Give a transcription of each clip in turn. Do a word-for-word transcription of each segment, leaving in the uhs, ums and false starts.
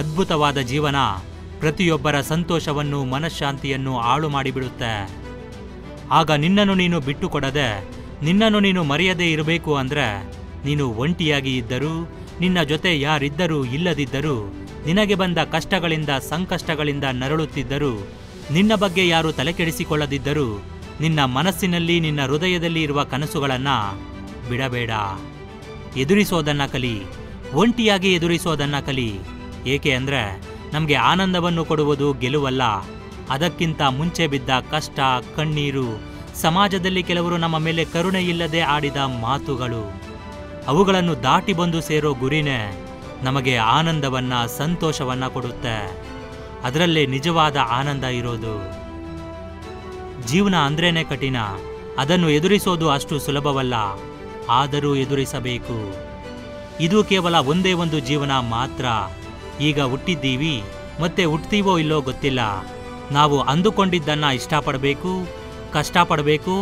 ಅದ್ಭುತವಾದ ಜೀವನ ಪ್ರತಿಯೊಬ್ಬರ ಸಂತೋಷವನ್ನು ಮನಶಾಂತಿಯನ್ನು ಹಾಳು ಮಾಡಿಬಿಡುತ್ತೆ। ಆಗ ನಿನ್ನನ್ನು ನೀನು ಬಿಟ್ಟುಕೊಡದೆ ನಿನ್ನನ್ನು ನೀನು ಮರೆಯದೇ ಇರಬೇಕು ಅಂದ್ರೆ ನೀನು ಒಂಟಿಯಾಗಿ ಇದ್ದರೂ ನಿನ್ನ ಜೊತೆ ಯಾರಿದ್ದರೂ ಇಲ್ಲದಿದ್ದರೂ ನಿನಗೆ ಬಂದ ಕಷ್ಟಗಳಿಂದ ಸಂಕಷ್ಟಗಳಿಂದ ನರಳುತ್ತಿದ್ದರೂ ನಿನ್ನ ಬಗ್ಗೆ ಯಾರು ತಲೆಕೆಡಿಸಿಕೊಳ್ಳದಿದ್ದರೂ ನಿನ್ನ ಮನಸ್ಸಿನಲ್ಲಿ ನಿನ್ನ ಹೃದಯದಲ್ಲಿ ಇರುವ ಕನಸುಗಳನ್ನು ಬಿಡಬೇಡ। ಎದುರಿಸೋದನ್ನ ಕಲಿ, ಒಂಟಿಯಾಗಿ ಎದುರಿಸೋದನ್ನ ಕಲಿ। ಏಕೆ ಅಂದರೆ ನಮಗೆ ಆನಂದವನ್ನು ಕೊಡುವುದು ಗೆಲುವಲ್ಲ, ಅದಕ್ಕಿಂತ ಮುಂಚೆ ಬಿದ್ದ ಕಷ್ಟ ಕಣ್ಣೀರು, ಸಮಾಜದಲ್ಲಿ ಕೆಲವರು ನಮ್ಮ ಮೇಲೆ ಕರುಣೆ ಇಲ್ಲದೆ ಆಡಿದ ಮಾತುಗಳು, ಅವುಗಳನ್ನು ದಾಟಿ ಬಂದು ಸೇರೋ ಗುರಿನೇ ನಮಗೆ ಆನಂದವನ್ನು ಸಂತೋಷವನ್ನು ಕೊಡುತ್ತೆ। ಅದರಲ್ಲೇ ನಿಜವಾದ ಆನಂದ ಇರೋದು। ಜೀವನ ಅಂದ್ರೇನೆ ಕಠಿಣ, ಅದನ್ನು ಎದುರಿಸೋದು ಅಷ್ಟು ಸುಲಭವಲ್ಲ, ಆದರೂ ಎದುರಿಸಬೇಕು। ಇದು ಕೇವಲ ಒಂದೇ ಒಂದು ಜೀವನ ಮಾತ್ರ। ಈಗ ಹುಟ್ಟಿದ್ದೀವಿ, ಮತ್ತೆ ಹುಟ್ತೀವೋ ಇಲ್ಲೋ ಗೊತ್ತಿಲ್ಲ। ನಾವು ಅಂದುಕೊಂಡಿದ್ದನ್ನು ಇಷ್ಟಪಡಬೇಕು, ಕಷ್ಟಪಡಬೇಕು,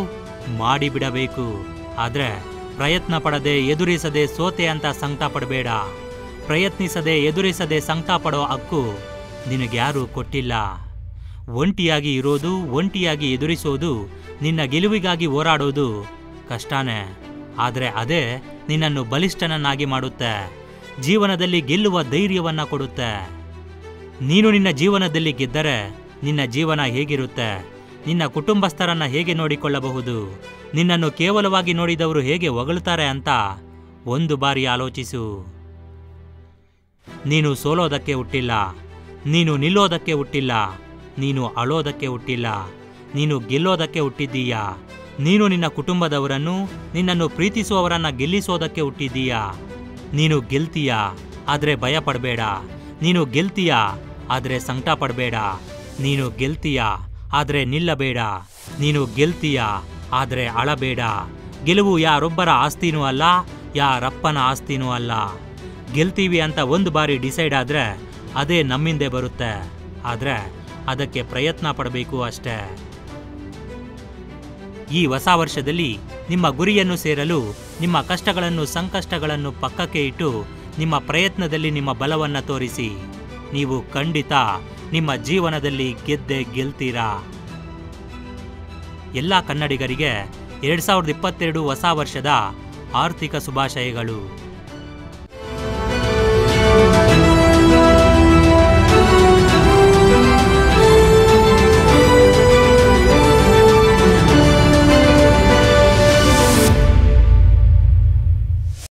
ಮಾಡಿಬಿಡಬೇಕು। ಆದರೆ ಪ್ರಯತ್ನ ಪಡದೆ ಎದುರಿಸದೆ ಸೋತೆ ಅಂತ ಸಂಕಟ ಪಡಬೇಡ। ಪ್ರಯತ್ನಿಸದೆ ಎದುರಿಸದೆ ಸಂಕಟ ಪಡೋ ಹಕ್ಕು ನಿನಗ್ಯಾರೂ ಕೊಟ್ಟಿಲ್ಲ। ಒಂಟಿಯಾಗಿ ಇರೋದು, ಒಂಟಿಯಾಗಿ ಎದುರಿಸೋದು, ನಿನ್ನ ಗೆಲುವಿಗಾಗಿ ಹೋರಾಡೋದು ಕಷ್ಟನೇ, ಆದರೆ ಅದೇ ನಿನ್ನನ್ನು ಬಲಿಷ್ಠನನ್ನಾಗಿ ಮಾಡುತ್ತೆ, ಜೀವನದಲ್ಲಿ ಗೆಲ್ಲುವ ಧೈರ್ಯವನ್ನು ಕೊಡುತ್ತೆ। ನೀನು ನಿನ್ನ ಜೀವನದಲ್ಲಿ ಗೆದ್ದರೆ ನಿನ್ನ ಜೀವನ ಹೇಗಿರುತ್ತೆ, ನಿನ್ನ ಕುಟುಂಬಸ್ಥರನ್ನು ಹೇಗೆ ನೋಡಿಕೊಳ್ಳಬಹುದು, ನಿನ್ನನ್ನು ಕೇವಲವಾಗಿ ನೋಡಿದವರು ಹೇಗೆ ಹೊಗಳುತ್ತಾರೆ ಅಂತ ಒಂದು ಬಾರಿ ಆಲೋಚಿಸು। ನೀನು ಸೋಲೋದಕ್ಕೆ ಹುಟ್ಟಿಲ್ಲ, ನೀನು ನಿಲ್ಲೋದಕ್ಕೆ ಹುಟ್ಟಿಲ್ಲ, ನೀನು ಅಳೋದಕ್ಕೆ ಹುಟ್ಟಿಲ್ಲ, ನೀನು ಗೆಲ್ಲೋದಕ್ಕೆ ಹುಟ್ಟಿದ್ದೀಯಾ। ನೀನು ನಿನ್ನ ಕುಟುಂಬದವರನ್ನು ನಿನ್ನನ್ನು ಪ್ರೀತಿಸುವವರನ್ನು ಗೆಲ್ಲಿಸೋದಕ್ಕೆ ಹುಟ್ಟಿದ್ದೀಯಾ। ನೀನು ಗೆಲ್ತೀಯಾ, ಆದರೆ ಭಯ ಪಡಬೇಡ। ನೀನು ಗೆಲ್ತೀಯಾ, ಆದರೆ ಸಂಕಟ ಪಡಬೇಡ। ನೀನು ಗೆಲ್ತೀಯಾ, ಆದರೆ ನಿಲ್ಲಬೇಡ। ನೀನು ಗೆಲ್ತೀಯಾ, ಆದರೆ ಅಳಬೇಡ। ಗೆಲುವು ಯಾರೊಬ್ಬರ ಆಸ್ತಿನೂ ಅಲ್ಲ, ಯಾರಪ್ಪನ ಆಸ್ತಿನೂ ಅಲ್ಲ। ಗೆಲ್ತೀವಿ ಅಂತ ಒಂದು ಬಾರಿ ಡಿಸೈಡ್ ಆದರೆ ಅದೇ ನಮ್ಮಿಂದೆ ಬರುತ್ತೆ, ಆದರೆ ಅದಕ್ಕೆ ಪ್ರಯತ್ನ ಪಡಬೇಕು ಅಷ್ಟೇ। ಈ ಹೊಸ ವರ್ಷದಲ್ಲಿ ನಿಮ್ಮ ಗುರಿಯನ್ನು ಸೇರಲು ನಿಮ್ಮ ಕಷ್ಟಗಳನ್ನು ಸಂಕಷ್ಟಗಳನ್ನು ಪಕ್ಕಕ್ಕೆ ಇಟ್ಟು ನಿಮ್ಮ ಪ್ರಯತ್ನದಲ್ಲಿ ನಿಮ್ಮ ಬಲವನ್ನು ತೋರಿಸಿ, ನೀವು ಖಂಡಿತ ನಿಮ್ಮ ಜೀವನದಲ್ಲಿ ಗೆದ್ದೆ ಗೆಲ್ತೀರಾ। ಎಲ್ಲ ಕನ್ನಡಿಗರಿಗೆ ಎರಡು ಸಾವಿರದ ಇಪ್ಪತ್ತೆರಡು ಹೊಸ ವರ್ಷದ ಆರ್ಥಿಕ ಶುಭಾಶಯಗಳು।